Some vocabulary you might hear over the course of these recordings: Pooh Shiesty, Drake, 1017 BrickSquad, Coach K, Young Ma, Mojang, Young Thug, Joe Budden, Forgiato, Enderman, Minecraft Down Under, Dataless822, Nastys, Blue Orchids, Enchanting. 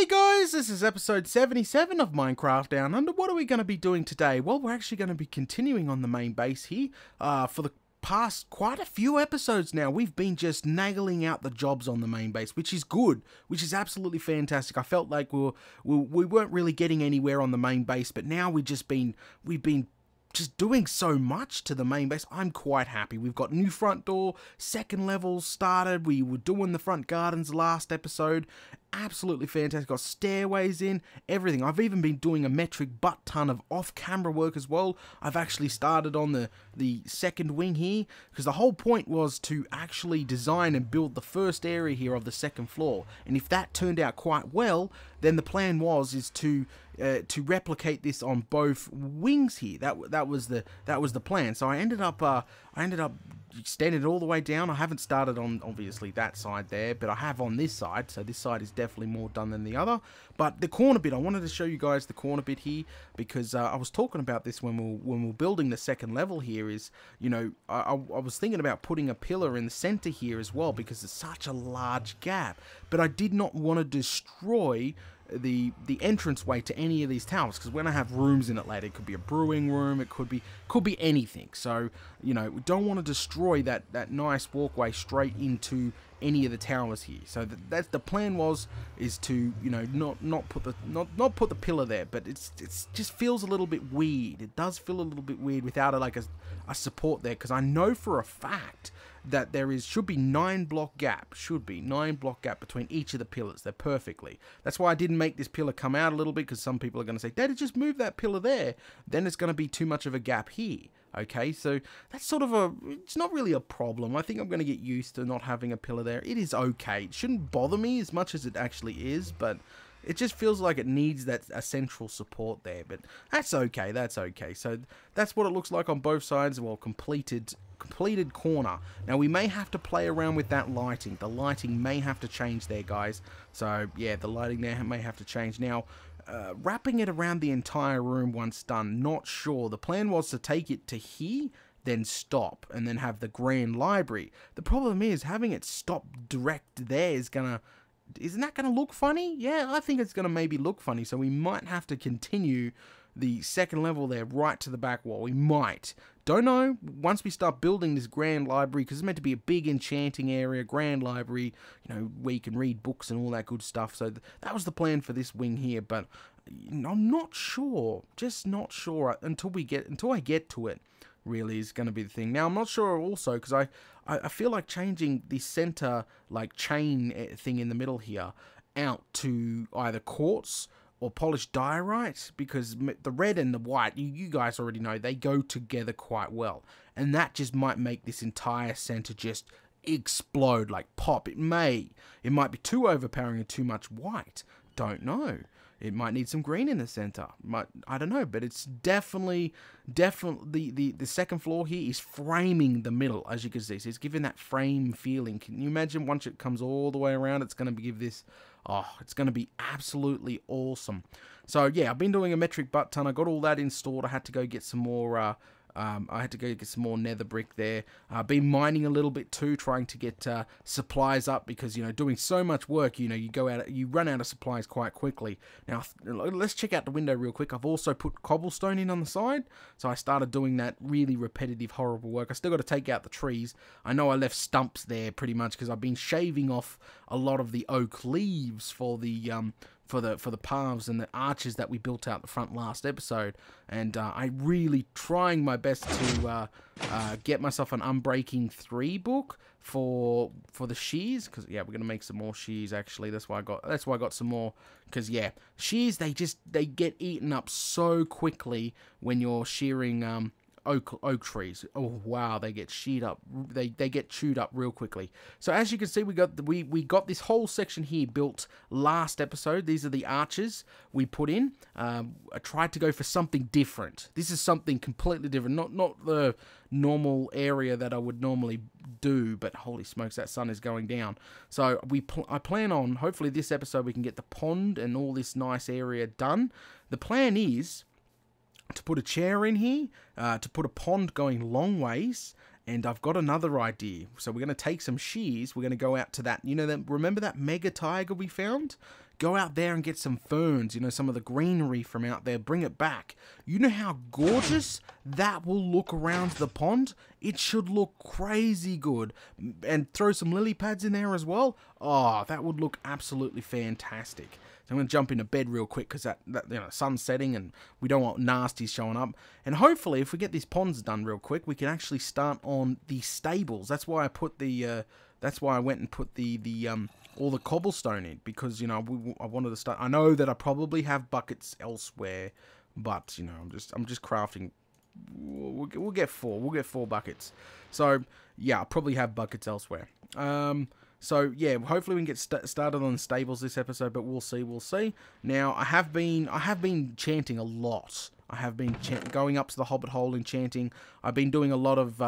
Hey guys, this is episode 77 of Minecraft Down Under. What are we going to be doing today? Well, we're actually going to be continuing on the main base here. For the past quite a few episodes now, we've been just nagging out the jobs on the main base, which is good, which is absolutely fantastic. I felt like we weren't really getting anywhere on the main base, but now we've been doing so much to the main base. I'm quite happy. We've got new front door, second level started. We were doing the front gardens last episode. Absolutely fantastic. Got stairways in, everything. I've even been doing a metric butt ton of off-camera work as well. I've actually started on the second wing here, because the whole point was to actually design and build the first area here of the second floor. And if that turned out quite well, then the plan is to replicate this on both wings here. That was the plan. So I ended up extended all the way down. I haven't started on, obviously, that side there, but I have on this side, so this side is definitely more done than the other. But the corner bit, I wanted to show you guys the corner bit here, because I was talking about this when we were building the second level here, is, you know, I was thinking about putting a pillar in the center here as well, because there's such a large gap, but I did not want to destroy the entranceway to any of these towers, because when I have rooms in it later, it could be a brewing room, it could be anything. So, you know, we don't want to destroy that nice walkway straight into any of the towers here. So that's the plan, is to, you know, not put the pillar there, but it's just feels a little bit weird. It does feel a little bit weird without it, like a support there, because I know for a fact that there should be 9 block gap between each of the pillars. They're perfectly. That's why I didn't make this pillar come out a little bit, because some people are going to say, Daddy, just move that pillar there. Then it's going to be too much of a gap here. Okay, so that's sort of it's not really a problem. I think I'm going to get used to not having a pillar there. It is okay. It shouldn't bother me as much as it actually is, but it just feels like it needs a central support there, but that's okay, that's okay. So that's what it looks like on both sides. Well, completed corner. Now, we may have to play around with that lighting. The lighting may have to change there, guys. So, yeah, the lighting there may have to change. Now, wrapping it around the entire room once done, not sure. The plan was to take it to here, then stop, and then have the grand library. The problem is, having it stop direct there is gonna... Isn't that going to look funny? Yeah, I think it's going to maybe look funny. So we might have to continue the second level there right to the back wall. We might. Don't know. Once we start building this grand library, because it's meant to be a big enchanting area, grand library, you know, where you can read books and all that good stuff. So that was the plan for this wing here, but I'm not sure. Just not sure until I get to it. Really is going to be the thing. Now, I'm not sure also, because I feel like changing the center, like, chain thing in the middle here out to either quartz or polished diorite, because the red and the white, you guys already know, they go together quite well, and that just might make this entire center just explode, like pop. It might be too overpowering and too much white. Don't know. It might need some green in the center. I don't know, but it's definitely the second floor here is framing the middle, as you can see. So it's giving that frame feeling. Can you imagine once it comes all the way around, it's going to give this, oh, it's going to be absolutely awesome. So yeah, I've been doing a metric butt ton. I got all that installed. I had to go get some more, nether brick there. Been mining a little bit too, trying to get supplies up, because, you know, doing so much work, you know, you run out of supplies quite quickly. Now, let's check out the window real quick. I've also put cobblestone in on the side, so I started doing that really repetitive, horrible work. I still got to take out the trees. I know I left stumps there pretty much, because I've been shaving off a lot of the oak leaves for the paths and the arches that we built out the front last episode, and I'm really trying my best to get myself an Unbreaking 3 book for the shears, because yeah, we're gonna make some more shears. Actually, that's why I got some more, because yeah, shears, they get eaten up so quickly when you're shearing oak trees. Oh wow, they get sheared up. They get chewed up real quickly. So as you can see, we got this whole section here built last episode. These are the arches we put in. I tried to go for something different. This is something completely different. Not the normal area that I would normally do, but holy smokes, that sun is going down. So I plan on, hopefully this episode, we can get the pond and all this nice area done. The plan is to put a chair in here, to put a pond going long ways, and I've got another idea. So we're going to take some shears, we're going to go out to that, you know, remember that mega tiger we found? Go out there and get some ferns, you know, some of the greenery from out there, bring it back. You know how gorgeous that will look around the pond? It should look crazy good. And throw some lily pads in there as well. Oh, that would look absolutely fantastic. So I'm going to jump into bed real quick because that you know, sun's setting and we don't want nasties showing up. And hopefully, if we get these ponds done real quick, we can actually start on the stables. That's why I put the... that's why I went and put the all the cobblestone in, because, you know, I wanted to start. I know that I probably have buckets elsewhere, but, you know, I'm just crafting. We'll get four. We'll get four buckets. So yeah, I probably have buckets elsewhere. So yeah, hopefully we can get started on stables this episode, but we'll see. We'll see. Now I have been chanting a lot. I have been going up to the Hobbit Hole and chanting. I've been doing a lot of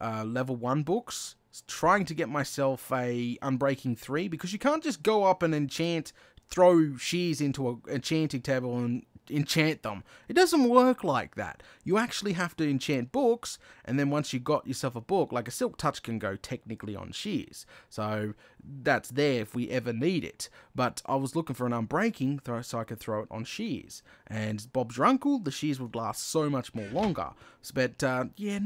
level 1 books, trying to get myself a Unbreaking 3, because you can't just go up and enchant, throw shears into a enchanting table and enchant them. It doesn't work like that. You actually have to enchant books, and then once you got yourself a book, like a Silk Touch can go technically on shears, so that's there if we ever need it. But I was looking for an Unbreaking so I could throw it on shears, and Bob's your uncle, the shears would last so much more longer. But yeah,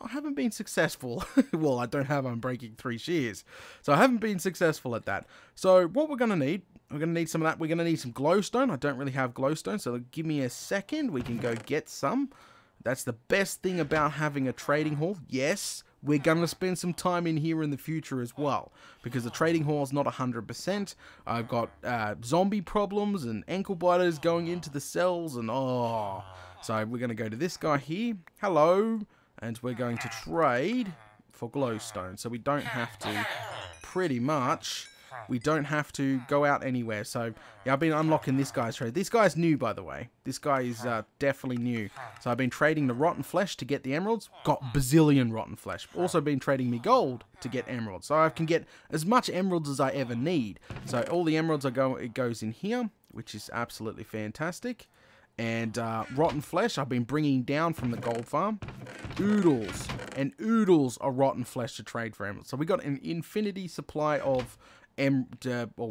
I haven't been successful. Well, I don't have Unbreaking 3 shears, so I haven't been successful at that. So what we're gonna need, we're going to need some of that. We're going to need some glowstone. I don't really have glowstone, so give me a second. We can go get some. That's the best thing about having a trading hall. Yes, we're going to spend some time in here in the future as well, because the trading hall is not 100%. I've got zombie problems and ankle biters going into the cells, and oh. So we're going to go to this guy here. Hello. And we're going to trade for glowstone, so we don't have to pretty much... We don't have to go out anywhere. So, yeah, I've been unlocking this guy's trade. This guy's new, by the way. This guy is definitely new. So I've been trading the rotten flesh to get the emeralds. Got bazillion rotten flesh. Also been trading me gold to get emeralds. So I can get as much emeralds as I ever need. So all the emeralds it goes in here, which is absolutely fantastic. And rotten flesh I've been bringing down from the gold farm. Oodles and oodles of rotten flesh to trade for emeralds. So we got an infinity supply of... well,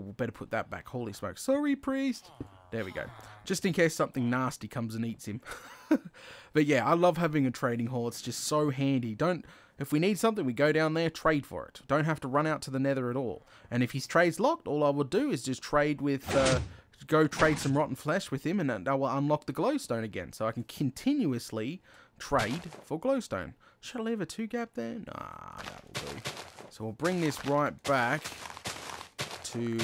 we better put that back. Holy smoke. Sorry, priest. There we go. Just in case something nasty comes and eats him. But yeah, I love having a trading hall. It's just so handy. If we need something, we go down there, trade for it. Don't have to run out to the nether at all. And if his trade's locked, all I will do is just trade with... go trade some rotten flesh with him, and I will unlock the glowstone again. So I can continuously trade for glowstone. Should I leave a 2-gap there? Nah, that'll do. So we'll bring this right back... to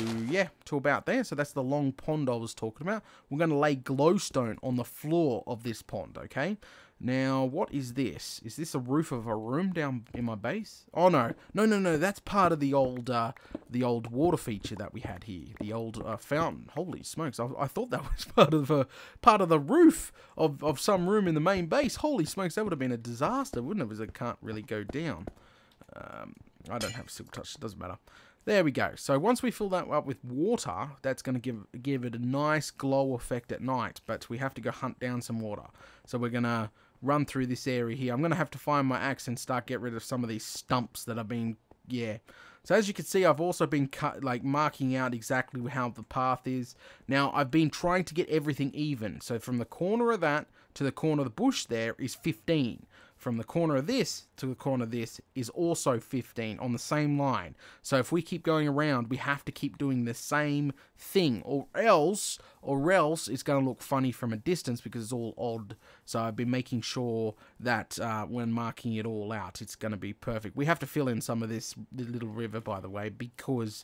about there. So that's the long pond I was talking about. We're going to lay glowstone on the floor of this pond, okay? Now, what is this? Is this a roof of a room down in my base? Oh, no. No. That's part of the old water feature that we had here. The old fountain. Holy smokes. I thought that was part of the roof of some room in the main base. Holy smokes. That would have been a disaster, wouldn't it? Because it can't really go down. I don't have Silk Touch. It doesn't matter. There we go. So once we fill that up with water, that's going to give it a nice glow effect at night. But we have to go hunt down some water. So we're going to run through this area here. I'm going to have to find my axe and start getting rid of some of these stumps that I've been... Yeah. So as you can see, I've also been marking out exactly how the path is. Now, I've been trying to get everything even. So from the corner of that to the corner of the bush there is 15. From the corner of this to the corner of this is also 15 on the same line. So if we keep going around, we have to keep doing the same thing, or else it's going to look funny from a distance because it's all odd. So I've been making sure that when marking it all out, it's going to be perfect. We have to fill in some of this little river, by the way, because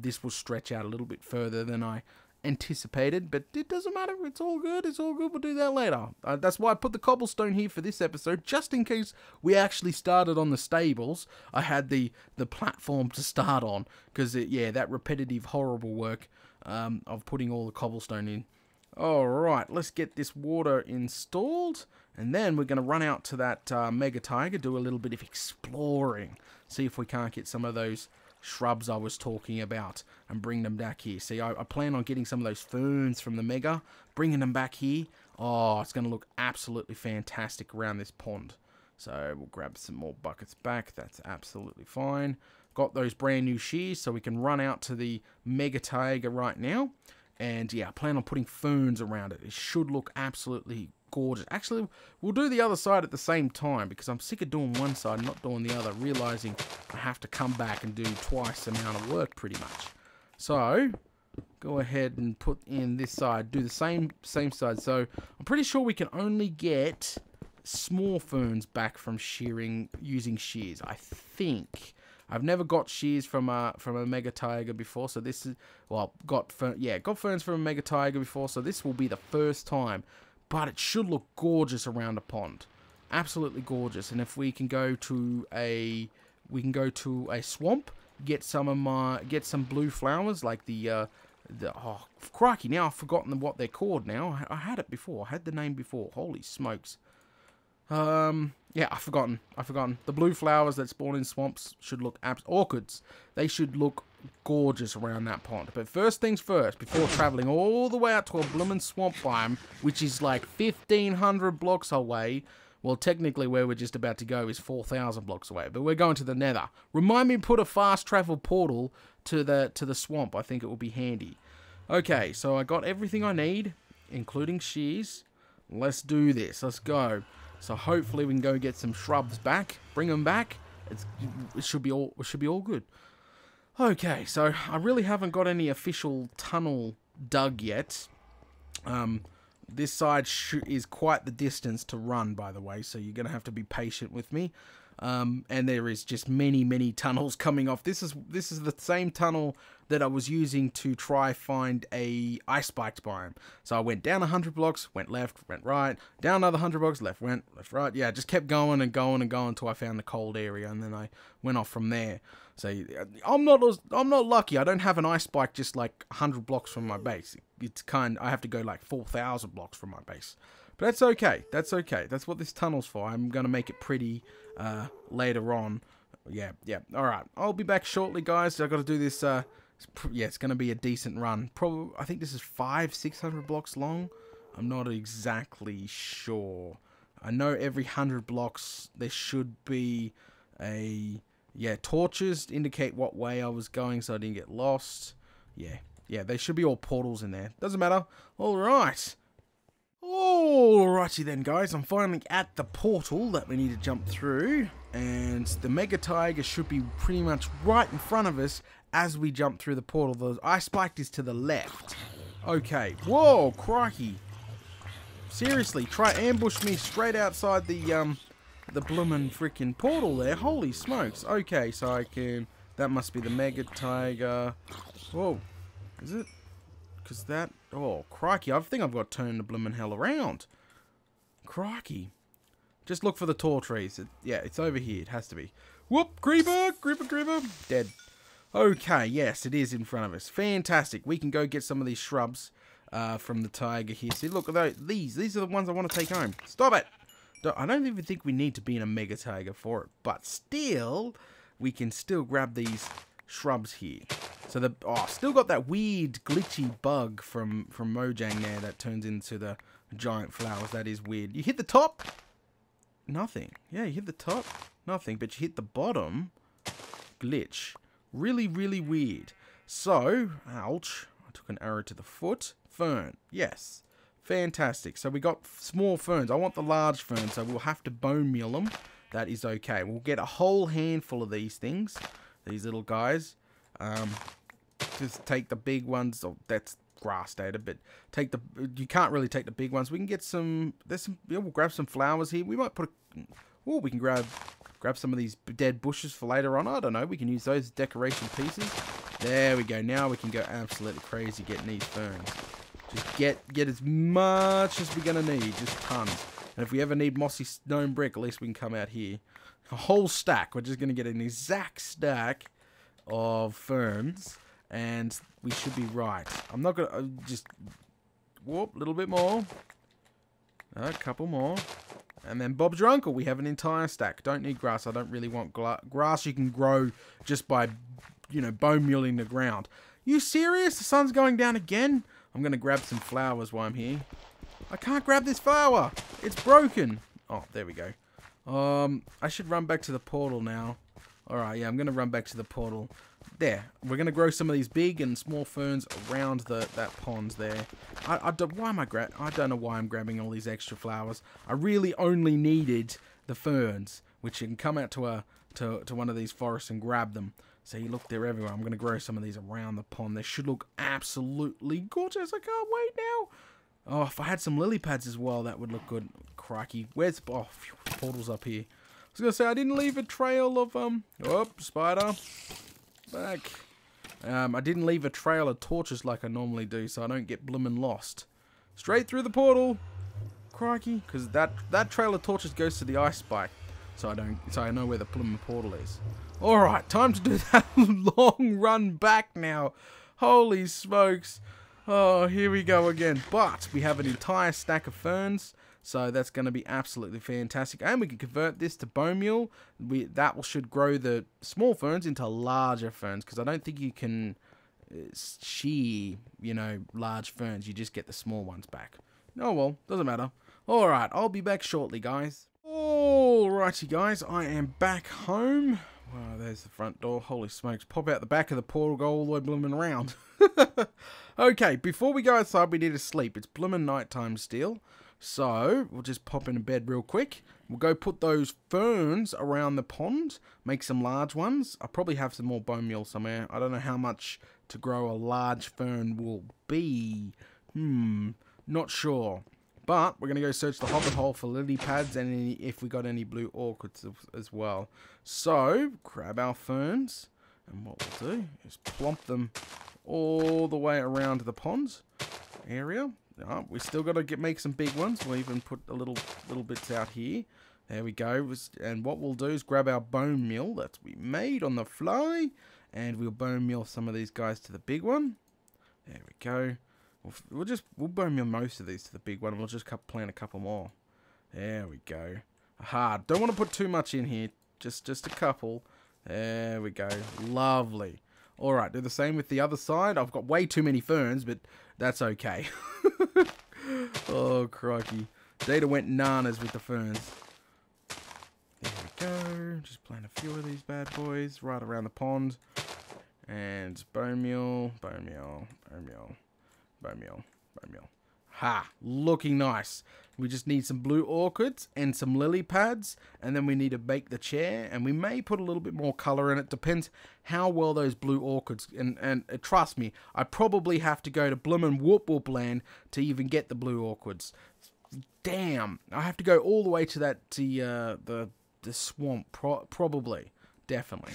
this will stretch out a little bit further than I anticipated, but it doesn't matter. It's all good. It's all good. We'll do that later. That's why I put the cobblestone here for this episode, just in case we actually started on the stables. I had the platform to start on, because yeah, that repetitive horrible work of putting all the cobblestone in. All right, let's get this water installed, and then we're going to run out to that mega tiger, do a little bit of exploring, see if we can't get some of those shrubs I was talking about and bring them back here. See, I plan on getting some of those ferns from the mega, bringing them back here. Oh, it's going to look absolutely fantastic around this pond. So we'll grab some more buckets back. That's absolutely fine. got those brand new shears, so we can run out to the mega taiga right now. And yeah, I plan on putting ferns around it. It should look absolutely gorgeous. Actually, we'll do the other side at the same time, because I'm sick of doing one side and not doing the other, realizing I have to come back and do twice the amount of work pretty much. So go ahead and put in this side, do the same side. So I'm pretty sure we can only get small ferns back from shearing, using shears, I think. I've never got shears from a mega tiger before, so this is, well, got ferns from a mega tiger before, so this will be the first time. But it should look gorgeous around a pond, absolutely gorgeous. And if we can go to a swamp, get some of my, get some blue flowers like the oh crikey, now I've forgotten what they're called. Now I had it before, I had the name before. Holy smokes. Yeah, I've forgotten. The blue flowers that spawn in swamps should look orchids. They should look gorgeous around that pond. But first things first, before traveling all the way out to a bloomin' swamp biome, which is like 1,500 blocks away. Well, technically where we're just about to go is 4,000 blocks away, but we're going to the Nether. Remind me to put a fast travel portal to the swamp. I think it will be handy. Okay, so I got everything I need, including shears. Let's do this. Let's go. So hopefully we can go get some shrubs back, bring them back. It should be all good. Okay, so I really haven't got any official tunnel dug yet. This side is quite the distance to run, by the way, so you're going to have to be patient with me. And there is just many tunnels coming off. This is the same tunnel that I was using to try find a ice spiked biome. So I went down 100 blocks, went left, went right, down another 100 blocks, left, went left, right. Yeah, just kept going and going and going until I found the cold area, and then I went off from there. So I'm not lucky. I don't have an ice spike just like 100 blocks from my base. It's kind, I have to go like 4,000 blocks from my base. But that's okay. That's okay. That's what this tunnel's for. I'm gonna make it pretty later on. Yeah. All right. I'll be back shortly, guys. I got to do this. Yeah, it's going to be a decent run. Probably, I think this is 500-600 blocks long. I'm not exactly sure. I know every 100 blocks there should be a, yeah, torches to indicate what way I was going so I didn't get lost. Yeah, there should be all portals in there. Doesn't matter. All right. Alrighty then, guys, I'm finally at the portal that we need to jump through, and the mega tiger should be pretty much right in front of us as we jump through the portal. The ice spiked is to the left. Okay, whoa, crikey. Seriously, try ambush me straight outside the bloomin' frickin' portal there. Holy smokes. Okay, so I can, that must be the mega tiger. Whoa, is it? Because that, oh, crikey, I think I've got to turn the bloomin' hell around. Crikey. Just look for the tall trees. Yeah, it's over here. It has to be. Whoop, creeper. Dead. Okay, yes, it is in front of us. Fantastic. We can go get some of these shrubs from the tiger here. See, look, these are the ones I want to take home. Stop it. I don't even think we need to be in a mega tiger for it. But still, we can still grab these shrubs here. So the, oh, still got that weird glitchy bug from Mojang there that turns into the giant flowers. That is weird. You hit the top, nothing. Yeah, you hit the top, nothing. But you hit the bottom, glitch. Really weird. So, ouch! I took an arrow to the foot. Fern, yes, fantastic. So we got small ferns. I want the large ferns, so we'll have to bone meal them. That is okay. We'll get a whole handful of these things, these little guys. Just take the big ones. Oh, that's grass data, but take the, you can't really take the big ones. We can get some, there's some, yeah, we'll grab some flowers here. We might put a, oh, we can grab some of these dead bushes for later on. I don't know, we can use those as decoration pieces. There we go. Now we can go absolutely crazy getting these ferns. Just get as much as we're gonna need, just tons. And if we ever need mossy stone brick, at least we can come out here, a whole stack. We're just gonna get an exact stack of ferns, and we should be right. I'm not gonna just whoop, a little bit more, a couple more, and then Bob's your uncle. We have an entire stack. Don't need grass. I don't really want grass. You can grow just by, you know, bone mulling the ground. You serious? The sun's going down again. I'm gonna grab some flowers while I'm here. I can't grab this flower. It's broken. Oh, there we go. I should run back to the portal now. Alright, yeah, I'm going to run back to the portal. There. We're going to grow some of these big and small ferns around that pond there. I don't know why I'm grabbing all these extra flowers. I really only needed the ferns, which you can come out to one of these forests and grab them. So you look, they're everywhere. I'm going to grow some of these around the pond. They should look absolutely gorgeous. I can't wait now. Oh, if I had some lily pads as well, that would look good. Crikey. Where's... Oh, phew, portal's up here. I was going to say, I didn't leave a trail of... Oh, spider. Back. I didn't leave a trail of torches like I normally do, so I don't get bloomin' lost. Straight through the portal. Crikey. Because that trail of torches goes to the ice spike. So I know where the bloomin' portal is. Alright, time to do that long run back now. Holy smokes. Oh, here we go again. But we have an entire stack of ferns, so that's going to be absolutely fantastic. And we can convert this to bone meal. That should grow the small ferns into larger ferns, because I don't think you can shear, you know, large ferns. You just get the small ones back. Oh, well, doesn't matter. Alright, I'll be back shortly, guys. Alrighty, guys, I am back home. Wow, there's the front door. Holy smokes. Pop out the back of the portal, go all the way blooming around. Okay, before we go outside, we need to sleep. It's blooming nighttime still. So, we'll just pop into bed real quick. We'll go put those ferns around the pond, make some large ones. I probably have some more bone meal somewhere. I don't know how much to grow a large fern will be. Not sure. But we're going to go search the hobbit hole for lily pads and if we got any blue orchids as well. So, grab our ferns. And what we'll do is plump them all the way around the ponds area. Oh, we still got to make some big ones. We'll even put a little bits out here. There we go. And what we'll do is grab our bone meal that we made on the fly. And we'll bone meal some of these guys to the big one. There we go. We'll bone meal most of these to the big one. We'll just plant a couple more. There we go. Aha. Don't want to put too much in here. Just a couple. There we go. Lovely. Alright, do the same with the other side. I've got way too many ferns, but that's okay. Oh, crikey. Data went nanas with the ferns. There we go. Just plant a few of these bad boys right around the pond. And bone meal, bone meal, bone meal. Bone meal, bone meal. Ha! Looking nice. We just need some blue orchids and some lily pads, and then we need to bake the chair, and we may put a little bit more color in it. Depends how well those blue orchids, and trust me, I probably have to go to bloomin' Whoop Whoop Land to even get the blue orchids. Damn! I have to go all the way to the swamp, probably. Definitely.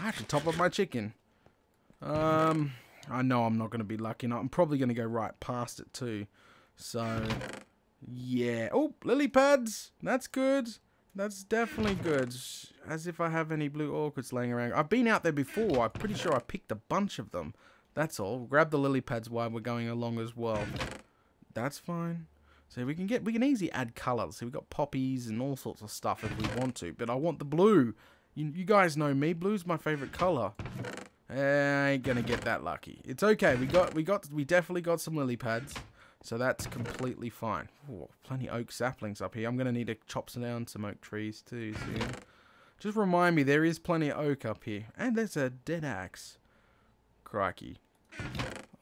I have to top up my chicken. I know I'm not going to be lucky. I'm probably going to go right past it too. So, yeah. Oh, lily pads. That's good. That's definitely good. As if I have any blue orchids laying around. I've been out there before. I'm pretty sure I picked a bunch of them. That's all. Grab the lily pads while we're going along as well. That's fine. So we can easily add color. So we've got poppies and all sorts of stuff if we want to. But I want the blue. You guys know me. Blue's my favorite color. I ain't gonna get that lucky. It's okay. We definitely got some lily pads, so that's completely fine. Ooh, plenty of oak saplings up here. I'm gonna need to chop down some oak trees too soon. Just remind me, there is plenty of oak up here, and there's a dead axe. Crikey.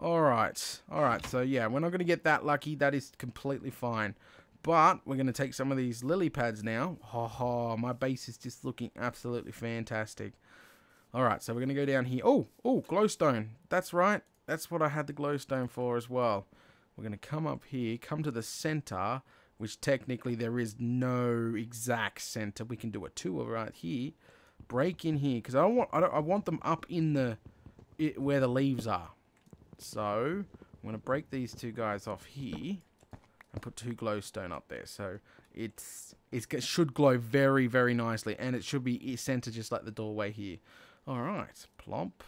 All right. So yeah, we're not gonna get that lucky. That is completely fine. But we're gonna take some of these lily pads now. Oh, my base is just looking absolutely fantastic. Alright, so we're going to go down here. Oh, glowstone. That's right. That's what I had the glowstone for as well. We're going to come up here, come to the center, which technically there is no exact center. We can do a tour right here. Break in here, because I want them up in where the leaves are. So, I'm going to break these two guys off here and put two glowstone up there. So, it should glow very, very nicely, and it should be centered just like the doorway here. Alright, plump,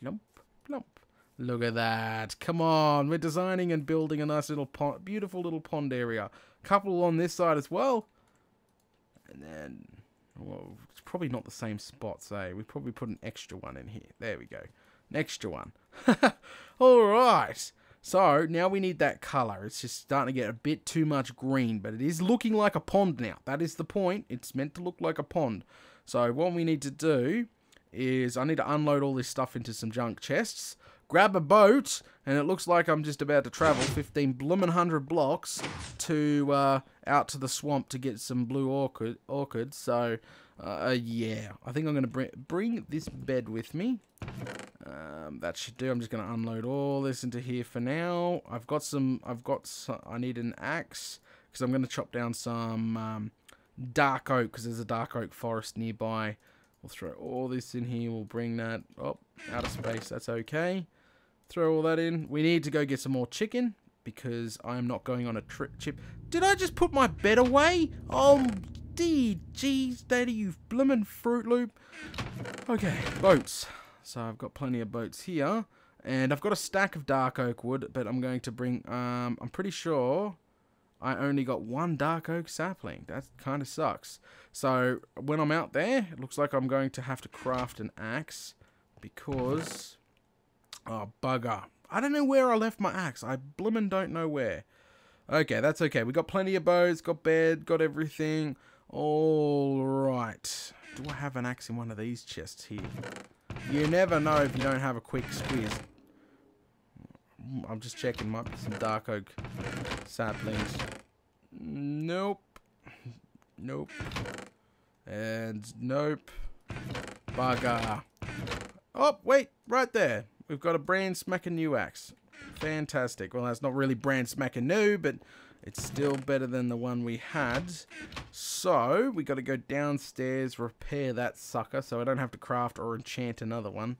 plump, plump. Look at that. Come on, we're designing and building a nice little pond, beautiful little pond area. Couple on this side as well. And then, well, it's probably not the same spots, eh? We probably put an extra one in here. There we go. An extra one. Alright. So, now we need that colour. It's just starting to get a bit too much green, but it is looking like a pond now. That is the point. It's meant to look like a pond. So, what we need to do is I need to unload all this stuff into some junk chests, grab a boat, and it looks like I'm just about to travel 15 bloomin' 100 blocks to out to the swamp to get some blue orchids. So yeah, I think I'm going to bring this bed with me. That should do. I'm just going to unload all this into here for now. I've got some. I need an axe because I'm going to chop down some dark oak because there's a dark oak forest nearby. We'll throw all this in here. We'll bring that up out of space. That's okay. Throw all that in. We need to go get some more chicken because I'm not going on a trip. Did I just put my bed away? Oh, dee, geez, daddy, you blimmin' Fruit Loop. Okay, boats. So I've got plenty of boats here, and I've got a stack of dark oak wood, but I'm going to bring. I'm pretty sure I only got one dark oak sapling. That kind of sucks. So when I'm out there, it looks like I'm going to have to craft an axe because, oh, bugger. I don't know where I left my axe. I blimmin' don't know where. Okay, that's okay. We got plenty of boats, got bed, got everything. All right. Do I have an axe in one of these chests here? You never know if you don't have a quick squeeze. I'm just checking. Might be some dark oak saplings. Nope. Nope. And nope. Bugger. Oh, wait. Right there. We've got a brand smacking new axe. Fantastic. Well, that's not really brand smacking new, but it's still better than the one we had. So, we got to go downstairs, repair that sucker, so I don't have to craft or enchant another one.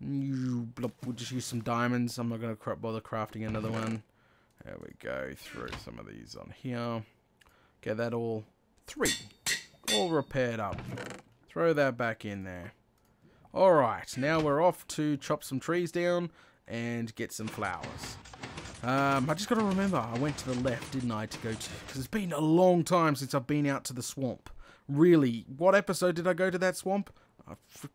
We'll just use some diamonds. I'm not going to bother crafting another one. There we go. Throw some of these on here. Get that all. Three. All repaired up. Throw that back in there. Alright. Now we're off to chop some trees down and get some flowers. I just got to remember, I went to the left, didn't I, to go to... Because it's been a long time since I've been out to the swamp. Really, what episode did I go to that swamp?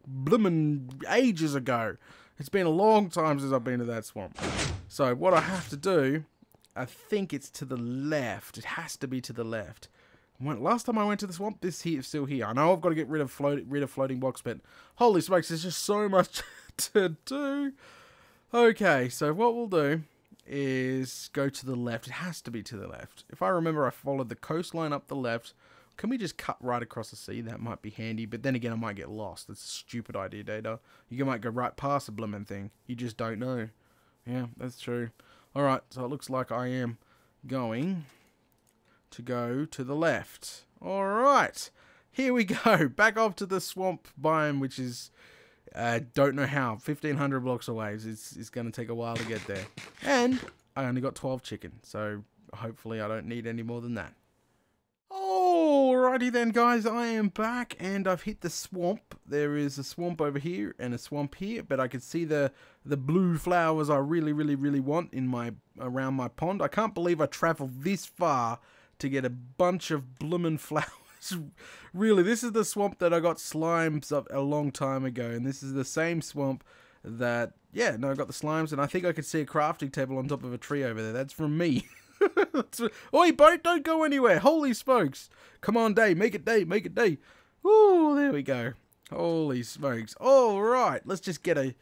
Blimmin' ages ago. It's been a long time since I've been to that swamp. So, what I have to do, I think it's to the left. It has to be to the left. Last time I went to the swamp, this here is still here. I know I've got to get rid of floating blocks, but holy smokes, there's just so much to do. Okay, so what we'll do is go to the left. It has to be to the left. If I remember, I followed the coastline up the left. Can we just cut right across the sea? That might be handy, but then again, I might get lost. That's a stupid idea, Data. You might go right past a blooming thing. You just don't know. Yeah, that's true. Alright, so it looks like I am going to go to the left. Alright, here we go. Back off to the swamp biome, which is... I don't know how. 1,500 blocks away. It's going to take a while to get there. And I only got 12 chicken. So hopefully I don't need any more than that. Alrighty then, guys. I am back and I've hit the swamp. There is a swamp over here and a swamp here. But I can see the blue flowers I really, really, really want in my around my pond. I can't believe I traveled this far to get a bunch of bloomin' flowers. Really, this is the swamp that I got slimes up a long time ago, and this is the same swamp that, yeah, no, I got the slimes, and I think I could see a crafting table on top of a tree over there. That's from me. Oi, boat, don't go anywhere. Holy smokes. Come on, day. Make it day. Make it day. Ooh, there we go. Holy smokes. All right, let's just get a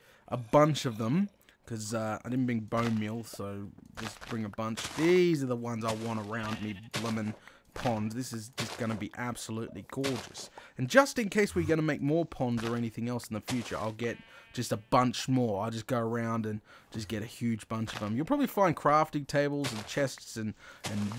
bunch of them, because I didn't bring bone meal, so just bring a bunch. These are the ones I want around me, blimmin' pond. This is just going to be absolutely gorgeous. And just in case we're going to make more ponds or anything else in the future, I'll get just a bunch more. I'll just go around and just get a huge bunch of them. You'll probably find crafting tables and chests and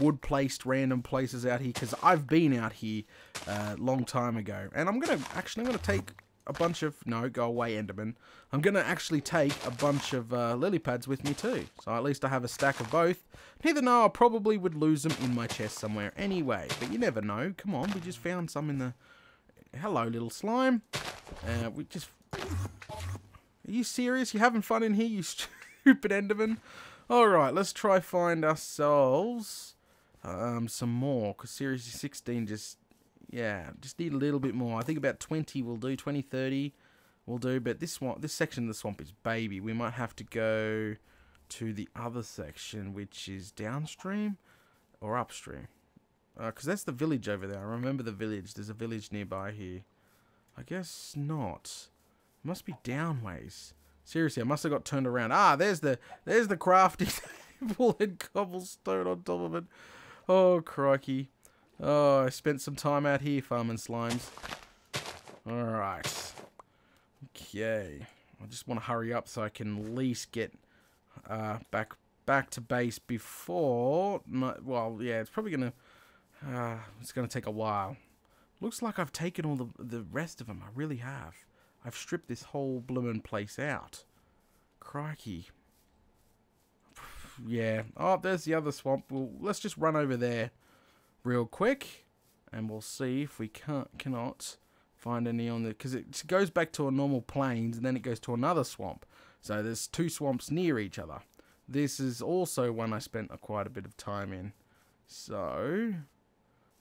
wood placed random places out here, because I've been out here a long time ago. And I'm going to take a bunch of... No, go away, Enderman. I'm going to actually take a bunch of lily pads with me too. So at least I have a stack of both. Neither know, I probably would lose them in my chest somewhere anyway. But you never know. Come on, we just found some in the... Hello, little slime. We just... Are you serious? You having fun in here, you stupid Enderman? Alright, let's try find ourselves some more. Because seriously, 16 just... Yeah, just need a little bit more. I think about 20 will do, 20, 30 will do. But this section of the swamp is baby. We might have to go to the other section, which is downstream or upstream. Because that's the village over there. I remember the village. There's a village nearby here. I guess not. It must be downways. Seriously, I must have got turned around. Ah, there's the crafting table and cobblestone on top of it. Oh, crikey. Oh, I spent some time out here farming slimes. Alright. Okay. I just want to hurry up so I can at least get back to base before... well, yeah, it's probably going to... it's going to take a while. Looks like I've taken all the rest of them. I really have. I've stripped this whole bloomin' place out. Crikey. Yeah. Oh, there's the other swamp. Well, let's just run over there real quick, and we'll see if we cannot find any on the... Because it goes back to a normal plains, and then it goes to another swamp. So there's two swamps near each other. This is also one I spent quite a bit of time in. So,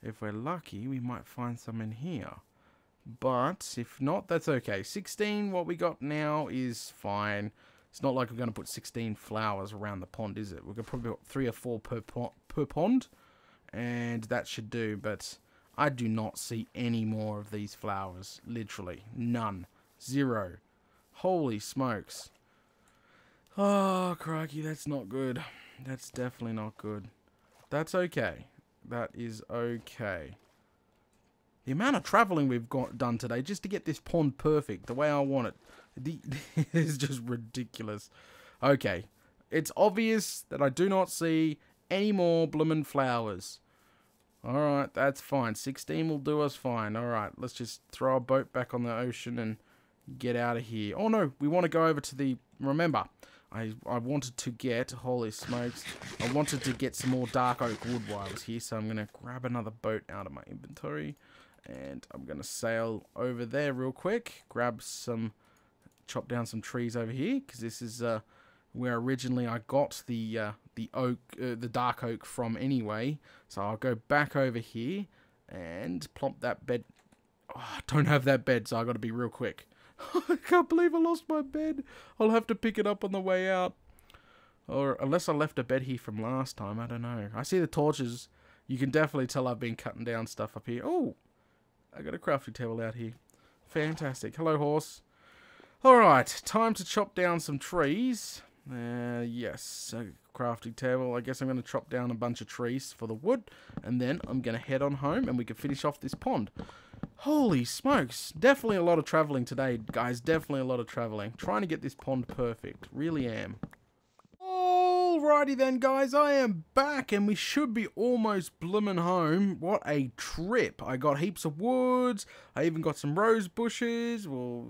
if we're lucky, we might find some in here. But, if not, that's okay. 16, what we got now, is fine. It's not like we're going to put 16 flowers around the pond, is it? We're going to probably put 3 or 4 per pond. And that should do, but I do not see any more of these flowers. Literally. None. 0. Holy smokes. Oh, crikey, that's not good. That's definitely not good. That's okay. That is okay. The amount of travelling we've done today just to get this pond perfect the way I want it, is just ridiculous. Okay. It's obvious that I do not see any more bloomin' flowers. Alright, that's fine. 16 will do us fine. Alright, let's just throw our boat back on the ocean and get out of here. Oh no, we want to go over to the... Remember, I wanted to get... Holy smokes. I wanted to get some more dark oak wood while I was here, so I'm going to grab another boat out of my inventory. And I'm going to sail over there real quick. Grab some... Chop down some trees over here, because this is where originally I got the dark oak from anyway. So I'll go back over here and plump that bed. Oh, I don't have that bed, so I got to be real quick. I can't believe I lost my bed. I'll have to pick it up on the way out. Or unless I left a bed here from last time, I don't know. I see the torches. You can definitely tell I've been cutting down stuff up here. Oh, I got a crafting table out here. Fantastic. Hello, horse. Alright, time to chop down some trees. Yes, a crafting table. I guess I'm going to chop down a bunch of trees for the wood, and then I'm going to head on home and we can finish off this pond. Holy smokes, definitely a lot of travelling today, guys. Definitely a lot of travelling. Trying to get this pond perfect. Really am. Alrighty then, guys, I am back and we should be almost bloomin' home. What a trip. I got heaps of woods. I even got some rose bushes. Well,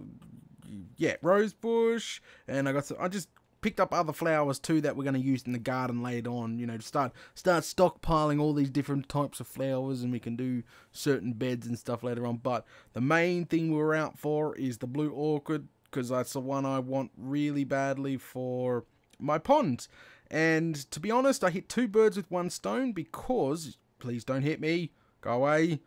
yeah, rose bush. And I got some... I just picked up other flowers too that we're going to use in the garden later on, you know, to start stockpiling all these different types of flowers, and we can do certain beds and stuff later on. But the main thing we were out for is the blue orchid, because that's the one I want really badly for my pond. And to be honest, I hit 2 birds with 1 stone, because please don't hit me, go away.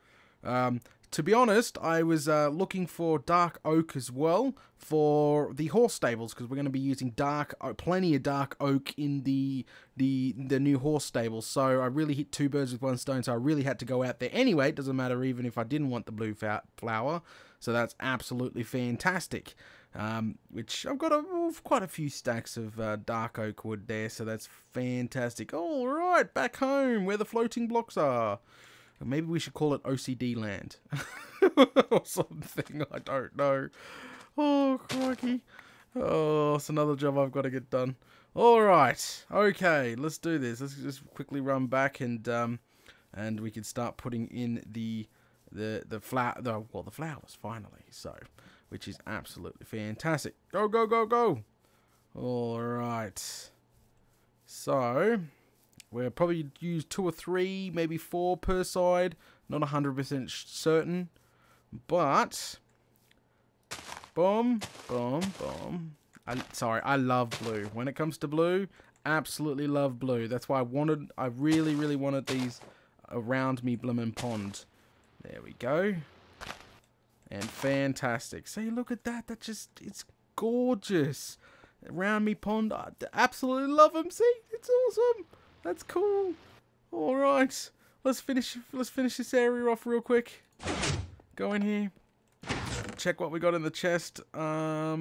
To be honest, I was looking for dark oak as well for the horse stables, because we're going to be using dark, plenty of dark oak in the new horse stables. So I really hit 2 birds with 1 stone, so I really had to go out there anyway. It doesn't matter even if I didn't want the blue flower, so that's absolutely fantastic. Which I've got quite a few stacks of dark oak wood there, so that's fantastic. All right, back home where the floating blocks are. Maybe we should call it OCD land or something. I don't know. Oh, crikey. Oh, it's another job I've got to get done. All right. Okay, let's do this. Let's just quickly run back and we can start putting in the flowers finally. So, which is absolutely fantastic. Go, go, go, go. All right. So, we'll probably use 2 or 3, maybe 4 per side. Not 100% certain. But, boom, boom, boom. Sorry, I love blue. When it comes to blue, absolutely love blue. That's why I really, really wanted these around me bloomin' pond. There we go. And fantastic. See, look at that. That just, it's gorgeous. Around me pond, I absolutely love them. See, it's awesome. That's cool. All right, let's finish this area off real quick. Go in here. check what we got in the chest. I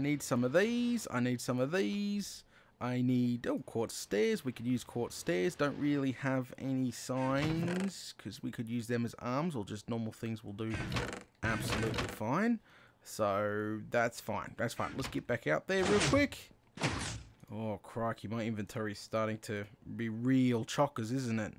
need some of these. I need some of these. I need, oh, quartz stairs. We could use quartz stairs. Don't really have any signs because we could use them as arms or just normal things will do absolutely fine. So that's fine. That's fine. Let's get back out there real quick. Oh, crikey. My inventory's starting to be real chockers, isn't it?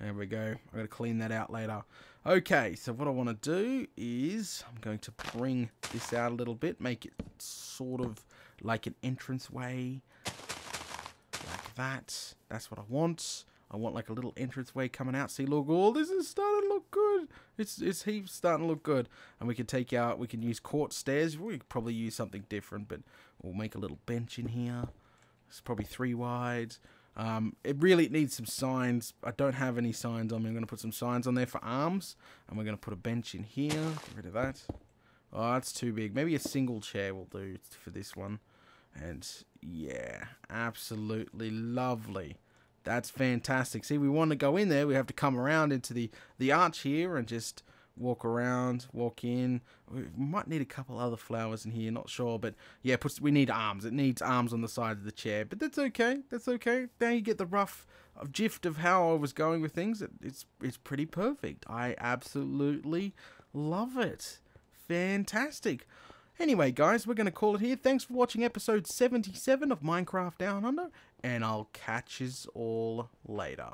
There we go. I'm going to clean that out later. Okay, so what I want to do is I'm going to bring this out a little bit, make it sort of like an entranceway, like that. That's what I want. I want like a little entranceway coming out. See, look, all this is starting to look good. It's heaps starting to look good. And we can take out, we can use quartz stairs. We could probably use something different, but we'll make a little bench in here. It's probably 3 wide. It really needs some signs. I don't have any signs on me. I'm going to put some signs on there for arms. And we're going to put a bench in here. Get rid of that. Oh, that's too big. Maybe a single chair will do for this one. And yeah, absolutely lovely. That's fantastic. See, we want to go in there. We have to come around into the arch here and just walk around, walk in. We might need a couple other flowers in here, not sure, but yeah, we need arms. It needs arms on the side of the chair, but that's okay. That's okay. Now you get the rough gist of how I was going with things. It's pretty perfect. I absolutely love it. Fantastic. Anyway, guys, we're going to call it here. Thanks for watching episode 77 of Minecraft Down Under, and I'll catch yous all later.